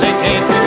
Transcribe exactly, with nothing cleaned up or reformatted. they can't